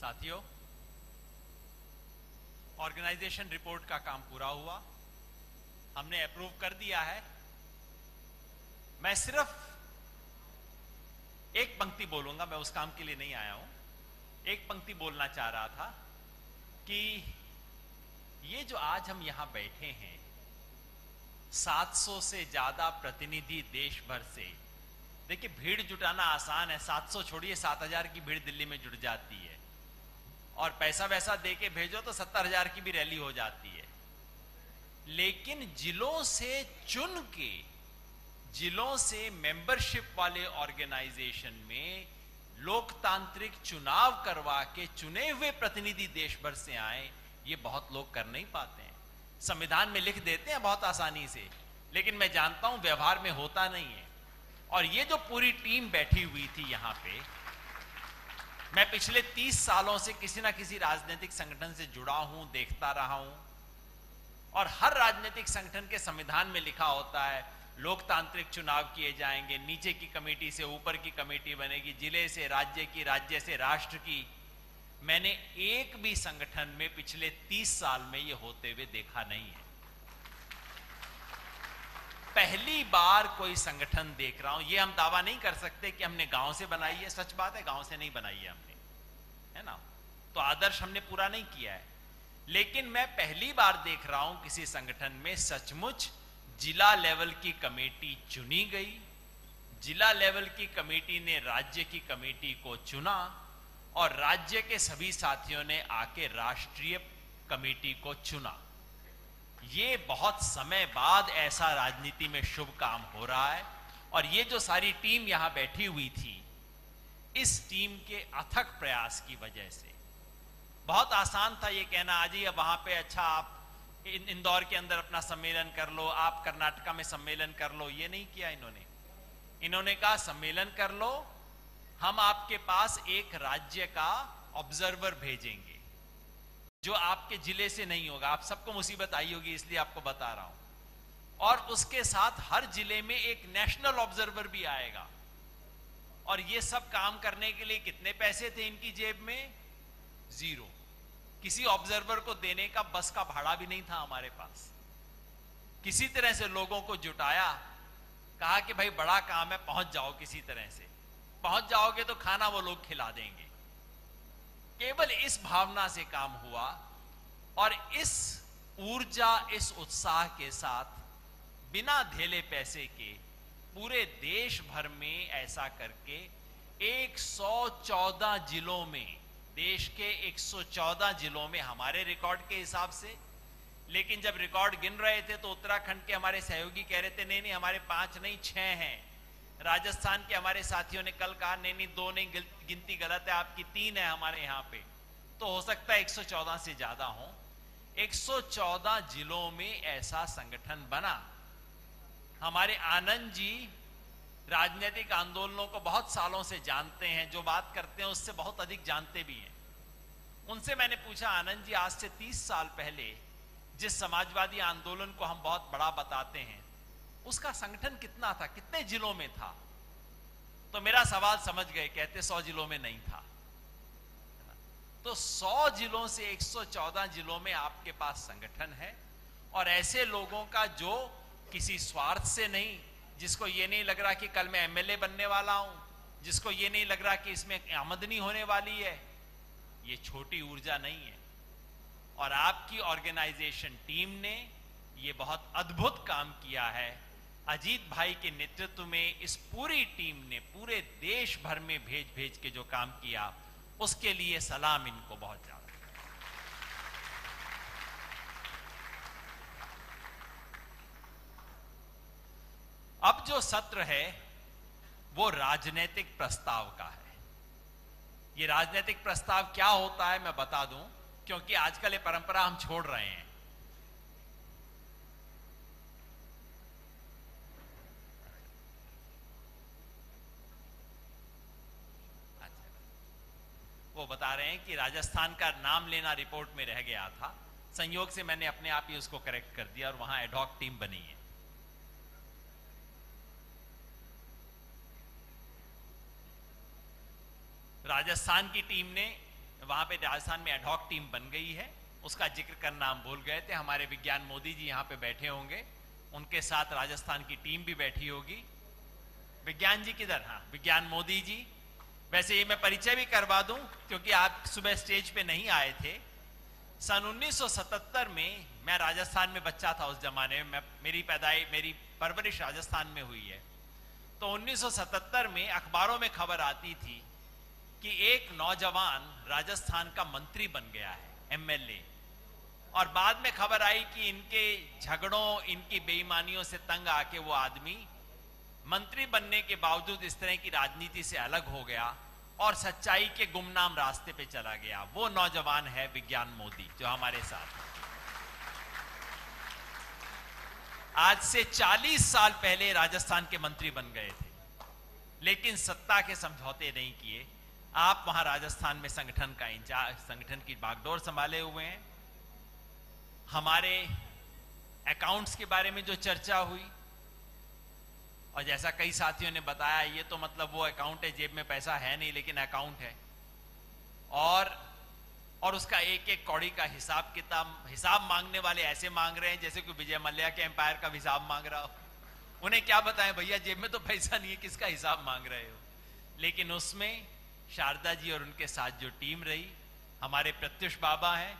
साथियों, organisation report का काम पूरा हुआ, हमने अप्रूव कर दिया है। मैं सिर्फ एक पंक्ति बोलूंगा, मैं उस काम के लिए नहीं आया हूं। एक पंक्ति बोलना चाह रहा था कि ये जो आज हम यहां बैठे हैं, 700 से ज्यादा प्रतिनिधि देश भर से, देखिए भीड़ जुटाना आसान है, 700 छोड़िए 7000 की भीड़ दिल्ली में जुट जाती है, और पैसा वैसा दे के भेजो तो 70,000 की भी रैली हो जाती है। लेकिन जिलों से चुन के, जिलों से मेंबरशिप वाले ऑर्गेनाइजेशन में लोकतांत्रिक चुनाव करवा के चुने हुए प्रतिनिधि देश भर से आए, ये बहुत लोग कर नहीं पाते हैं। संविधान में लिख देते हैं बहुत आसानी से, लेकिन मैं जानता हूं व्यवहार में होता नहीं है। और ये जो पूरी टीम बैठी हुई थी यहां पे, मैं पिछले 30 सालों से किसी ना किसी राजनीतिक संगठन से जुड़ा हूं, देखता रहा हूं, और हर राजनीतिक संगठन के संविधान में लिखा होता है लोकतांत्रिक चुनाव किए जाएंगे, नीचे की कमेटी से ऊपर की कमेटी बनेगी, जिले से राज्य की, राज्य से राष्ट्र की। मैंने एक भी संगठन में पिछले 30 साल में ये होते हुए देखा नहीं है। पहली बार कोई संगठन देख रहा हूं। ये हम दावा नहीं कर सकते कि हमने गांव से बनाई है, सच बात है, गांव से नहीं बनाई है हमने, है ना, तो आदर्श हमने पूरा नहीं किया है। लेकिन मैं पहली बार देख रहा हूं किसी संगठन में सचमुच जिला लेवल की कमेटी चुनी गई, जिला लेवल की कमेटी ने राज्य की कमेटी को चुना, और राज्य के सभी साथियों ने आके राष्ट्रीय कमेटी को चुना। ये बहुत समय बाद ऐसा राजनीति में शुभ काम हो रहा है। और ये जो सारी टीम यहां बैठी हुई थी, इस टीम के अथक प्रयास की वजह से, बहुत आसान था ये कहना, आज ही वहां पे, अच्छा आप इंदौर के अंदर अपना सम्मेलन कर लो, आप कर्नाटका में सम्मेलन कर लो। ये नहीं किया इन्होंने। इन्होंने कहा सम्मेलन कर लो, हम आपके पास एक राज्य का ऑब्जर्वर भेजेंगे जो आपके जिले से नहीं होगा। आप सबको मुसीबत आई होगी, इसलिए आपको बता रहा हूं। और उसके साथ हर जिले में एक नेशनल ऑब्जर्वर भी आएगा। और ये सब काम करने के लिए कितने पैसे थे इनकी जेब में? 0। किसी ऑब्जर्वर को देने का बस का भाड़ा भी नहीं था हमारे पास। किसी तरह से लोगों को जुटाया, कहा कि भाई बड़ा काम है, पहुंच जाओ, किसी तरह से पहुंच जाओगे तो खाना वो लोग खिला देंगे। केवल इस भावना से काम हुआ, और इस ऊर्जा, इस उत्साह के साथ बिना धेले पैसे के पूरे देश भर में ऐसा करके 114 जिलों में, देश के 114 जिलों में, हमारे रिकॉर्ड के हिसाब से, लेकिन जब रिकॉर्ड गिन रहे थे तो उत्तराखंड के हमारे सहयोगी कह रहे थे नहीं हमारे 5 नहीं 6 हैं। राजस्थान के हमारे साथियों ने कल कहा नहीं 2 नहीं, गिनती गलत है आपकी, 3 है हमारे यहाँ पे। तो हो सकता है 114 से ज्यादा हो। 114 जिलों में ऐसा संगठन बना। हमारे आनंद जी राजनीतिक आंदोलनों को बहुत सालों से जानते हैं, जो बात करते हैं उससे बहुत अधिक जानते भी हैं। उनसे मैंने पूछा, आनंद जी आज से 30 साल पहले जिस समाजवादी आंदोलन को हम बहुत बड़ा बताते हैं, उसका संगठन कितना था, कितने जिलों में था? तो मेरा सवाल समझ गए, कहते 100 जिलों में नहीं था। तो 100 जिलों से 114 जिलों में आपके पास संगठन है, और ऐसे लोगों का जो किसी स्वार्थ से नहीं, जिसको ये नहीं लग रहा कि कल मैं एमएलए बनने वाला हूं, जिसको ये नहीं लग रहा कि इसमें आमदनी होने वाली है, ये छोटी ऊर्जा नहीं है। और आपकी ऑर्गेनाइजेशन टीम ने ये बहुत अद्भुत काम किया है। अजीत भाई के नेतृत्व में इस पूरी टीम ने पूरे देश भर में भेज भेज के जो काम किया, उसके लिए सलाम इनको बहुत ज्यादा। अब जो सत्र है वो राजनीतिक प्रस्ताव का है। ये राजनीतिक प्रस्ताव क्या होता है मैं बता दूं, क्योंकि आजकल ये परंपरा हम छोड़ रहे हैं। वो बता रहे हैं कि राजस्थान का नाम लेना रिपोर्ट में रह गया था, संयोग से मैंने अपने आप ही उसको करेक्ट कर दिया, और वहां एडहॉक टीम बनी है। राजस्थान की टीम ने वहां पे राजस्थान में एडहॉक टीम बन गई है, उसका जिक्र करना हम भूल गए थे। हमारे विज्ञान मोदी जी यहाँ पे बैठे होंगे, उनके साथ राजस्थान की टीम भी बैठी होगी। विज्ञान जी किधर? हाँ, विज्ञान मोदी जी। वैसे ये मैं परिचय भी करवा दूं क्योंकि आप सुबह स्टेज पे नहीं आए थे। सन 1977 में मैं राजस्थान में बच्चा था। उस जमाने में मेरी परवरिश राजस्थान में हुई है। तो 1977 में अखबारों में खबर आती थी कि एक नौजवान राजस्थान का मंत्री बन गया है, MLA। और बाद में खबर आई कि इनके झगड़ों, इनकी बेईमानियों से तंग आके वो आदमी मंत्री बनने के बावजूद इस तरह की राजनीति से अलग हो गया और सच्चाई के गुमनाम रास्ते पे चला गया। वो नौजवान है विज्ञान मोदी, जो हमारे साथ है। आज से 40 साल पहले राजस्थान के मंत्री बन गए थे, लेकिन सत्ता के समझौते नहीं किए। आप वहां राजस्थान में संगठन का इंचार्ज, संगठन की बागडोर संभाले हुए हैं। हमारे अकाउंट्स के बारे में जो चर्चा हुई, और जैसा कई साथियों ने बताया, ये तो मतलब वो अकाउंट है, जेब में पैसा है नहीं लेकिन अकाउंट है, और उसका एक एक कौड़ी का हिसाब किताब, हिसाब मांगने वाले ऐसे मांग रहे हैं जैसे कोई विजय मल्ल्या के एम्पायर का हिसाब मांग रहा हो। उन्हें क्या बताएं, भैया जेब में तो पैसा नहीं है, किसका हिसाब मांग रहे हो। लेकिन उसमें शारदा जी और उनके साथ जो टीम रही, हमारे प्रत्युष बाबा हैं।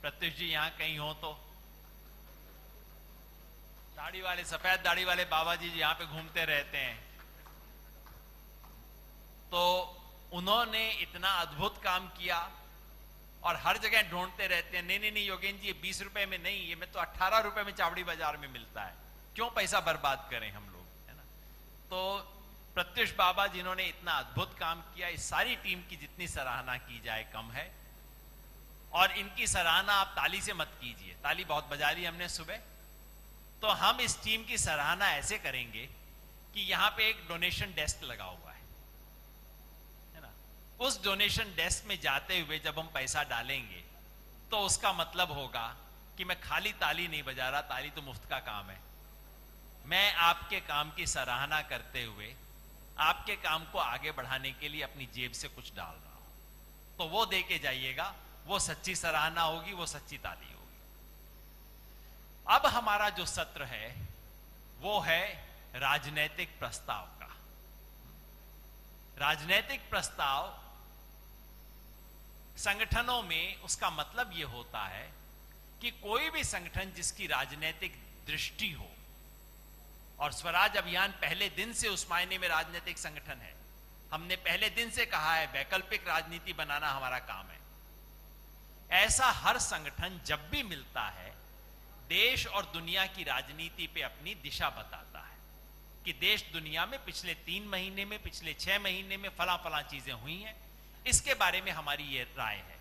प्रत्युष जी यहाँ कहीं हो तो, दाढ़ी वाले, सफेद दाढ़ी वाले बाबा जी यहाँ पे घूमते रहते हैं। तो उन्होंने इतना अद्भुत काम किया, और हर जगह ढूंढते रहते हैं, नहीं नहीं नहीं योगेंद्र जी 20 रुपए में नहीं, ये मैं तो 18 रुपए में चावड़ी बाजार में मिलता है, क्यों पैसा बर्बाद करें हम लोग, है ना। तो प्रत्युष बाबा जिन्होंने इतना अद्भुत काम किया, इस सारी टीम की जितनी सराहना की जाए कम है। और इनकी सराहना आप ताली से मत कीजिए, ताली बहुत बजा ली हमने सुबह। तो हम इस टीम की सराहना ऐसे करेंगे कि यहाँ पे एक डोनेशन डेस्क लगा हुआ है ना। उस डोनेशन डेस्क में जाते हुए जब हम पैसा डालेंगे तो उसका मतलब होगा कि मैं खाली ताली नहीं बजा रहा, ताली तो मुफ्त का काम है, मैं आपके काम की सराहना करते हुए आपके काम को आगे बढ़ाने के लिए अपनी जेब से कुछ डाल रहा हूं। तो वो दे के जाइएगा, वो सच्ची सराहना होगी, वो सच्ची ताली होगी। अब हमारा जो सत्र है वो है राजनैतिक प्रस्ताव का। राजनैतिक प्रस्ताव संगठनों में उसका मतलब ये होता है कि कोई भी संगठन जिसकी राजनैतिक दृष्टि हो, और स्वराज अभियान पहले दिन से उस मायने में राजनीतिक संगठन है। हमने पहले दिन से कहा है वैकल्पिक राजनीति बनाना हमारा काम है। ऐसा हर संगठन जब भी मिलता है, देश और दुनिया की राजनीति पे अपनी दिशा बताता है कि देश दुनिया में पिछले 3 महीने में, पिछले 6 महीने में फला फला चीजें हुई हैं, इसके बारे में हमारी ये राय है।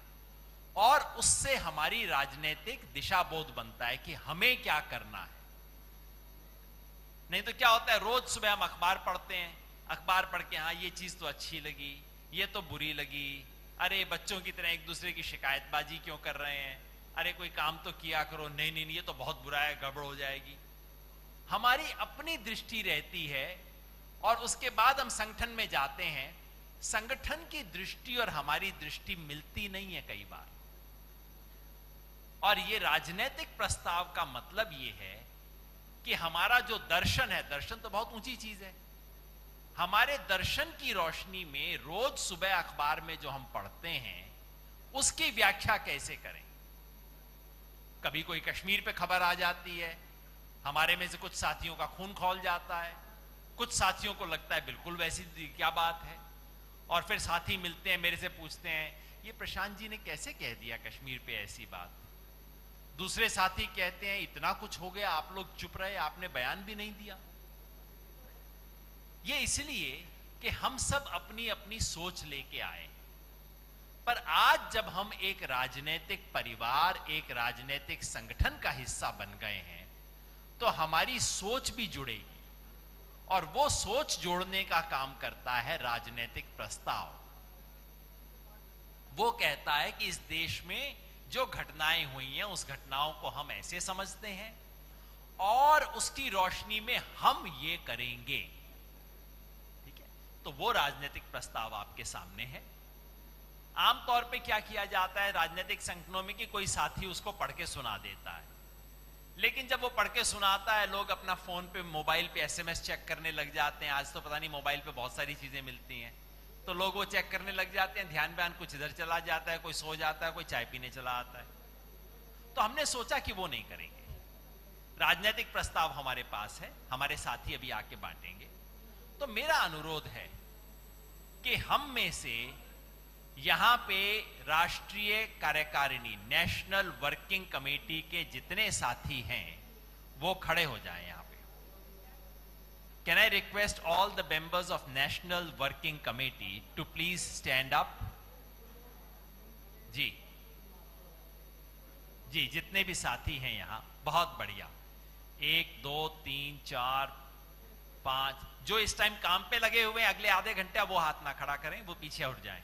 और उससे हमारी राजनीतिक दिशा बोध बनता है कि हमें क्या करना है। नहीं तो क्या होता है, रोज सुबह हम अखबार पढ़ते हैं, अखबार पढ़ के हाँ ये चीज तो अच्छी लगी, ये तो बुरी लगी, अरे बच्चों की तरह एक दूसरे की शिकायतबाजी क्यों कर रहे हैं, अरे कोई काम तो किया करो, नहीं नहीं ये तो बहुत बुरा है, गड़बड़ हो जाएगी। हमारी अपनी दृष्टि रहती है, और उसके बाद हम संगठन में जाते हैं, संगठन की दृष्टि और हमारी दृष्टि मिलती नहीं है कई बार। और ये राजनीतिक प्रस्ताव का मतलब ये है कि हमारा जो दर्शन है, दर्शन तो बहुत ऊंची चीज है, हमारे दर्शन की रोशनी में रोज सुबह अखबार में जो हम पढ़ते हैं उसकी व्याख्या कैसे करें। कभी कोई कश्मीर पे खबर आ जाती है, हमारे में से कुछ साथियों का खून खौल जाता है, कुछ साथियों को लगता है बिल्कुल वैसी क्या बात है, और फिर साथी मिलते हैं, मेरे से पूछते हैं ये प्रशांत जी ने कैसे कह दिया कश्मीर पे ऐसी बात। दूसरे साथी कहते हैं इतना कुछ हो गया, आप लोग चुप रहे, आपने बयान भी नहीं दिया। ये इसलिए कि हम सब अपनी अपनी सोच लेके आए। पर आज जब हम एक राजनीतिक परिवार, एक राजनीतिक संगठन का हिस्सा बन गए हैं, तो हमारी सोच भी जुड़ेगी, और वो सोच जोड़ने का काम करता है राजनीतिक प्रस्ताव। वो कहता है कि इस देश में जो घटनाएं हुई हैं, उस घटनाओं को हम ऐसे समझते हैं, और उसकी रोशनी में हम ये करेंगे, ठीक है। तो वो राजनीतिक प्रस्ताव आपके सामने है। आमतौर पे क्या किया जाता है, राजनीतिक संगठनों में कि कोई साथी उसको पढ़ के सुना देता है, लेकिन जब वो पढ़ के सुनाता है लोग अपना फोन पे, मोबाइल पे एसएमएस चेक करने लग जाते हैं। आज तो पता नहीं मोबाइल पे बहुत सारी चीजें मिलती हैं, तो लोग वो चेक करने लग जाते हैं, ध्यान बयान कुछ इधर चला जाता है, कोई सो जाता है, कोई चाय पीने चला आता है। तो हमने सोचा कि वो नहीं करेंगे, राजनीतिक प्रस्ताव हमारे पास है, हमारे साथी अभी आके बांटेंगे। तो मेरा अनुरोध है कि हम में से यहां पे राष्ट्रीय कार्यकारिणी, नेशनल वर्किंग कमेटी के जितने साथी हैं वो खड़े हो जाएं यहां पे। Can I request all the members of national working committee to please stand up. जी जी, जितने भी साथी हैं यहां, बहुत बढ़िया। 1 2 3 4 5 जो इस टाइम काम पे लगे हुए हैं, अगले आधे घंटे वो हाथ ना खड़ा करें, वो पीछे उठ जाएं,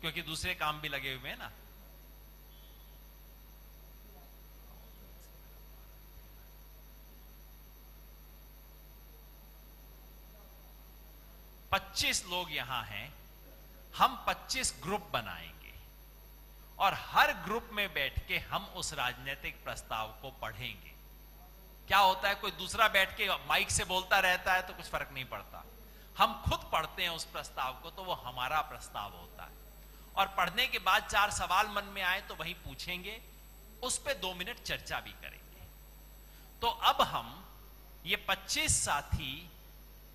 क्योंकि दूसरे काम भी लगे हुए हैं ना। पच्चीस लोग यहां हैं, हम 25 ग्रुप बनाएंगे और हर ग्रुप में बैठ के हम उस राजनीतिक प्रस्ताव को पढ़ेंगे। क्या होता है, कोई दूसरा बैठ के माइक से बोलता रहता है तो कुछ फर्क नहीं पड़ता, हम खुद पढ़ते हैं उस प्रस्ताव को, तो वो हमारा प्रस्ताव होता है। और पढ़ने के बाद 4 सवाल मन में आए तो वही पूछेंगे, उस पे 2 मिनट चर्चा भी करेंगे। तो अब हम ये 25 साथी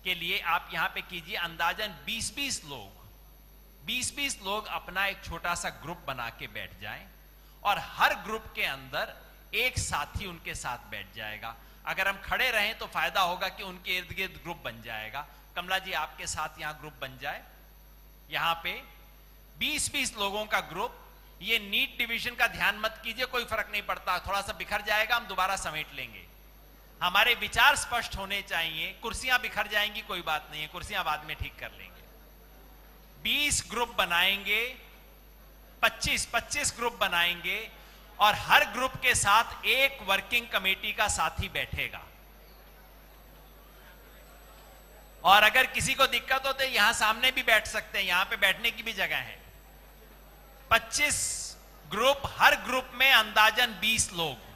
के लिए आप यहां पे कीजिए अंदाजन 20-20 लोग अपना एक छोटा सा ग्रुप बना के बैठ जाएं और हर ग्रुप के अंदर एक साथी उनके साथ बैठ जाएगा। अगर हम खड़े रहें तो फायदा होगा कि उनके इर्द गिर्द ग्रुप बन जाएगा। कमला जी आपके साथ यहां ग्रुप बन जाए, यहां पे 20-20 लोगों का ग्रुप। ये नीट डिवीजन का ध्यान मत कीजिए, कोई फर्क नहीं पड़ता, थोड़ा सा बिखर जाएगा, हम दोबारा समेट लेंगे। हमारे विचार स्पष्ट होने चाहिए, कुर्सियां बिखर जाएंगी कोई बात नहीं है, कुर्सियां बाद में ठीक कर लेंगे। 20 ग्रुप बनाएंगे, 25-25 ग्रुप बनाएंगे और हर ग्रुप के साथ एक वर्किंग कमेटी का साथी बैठेगा। और अगर किसी को दिक्कत हो तो यहां सामने भी बैठ सकते हैं, यहां पे बैठने की भी जगह है। 25 ग्रुप, हर ग्रुप में अंदाजन 20 लोग।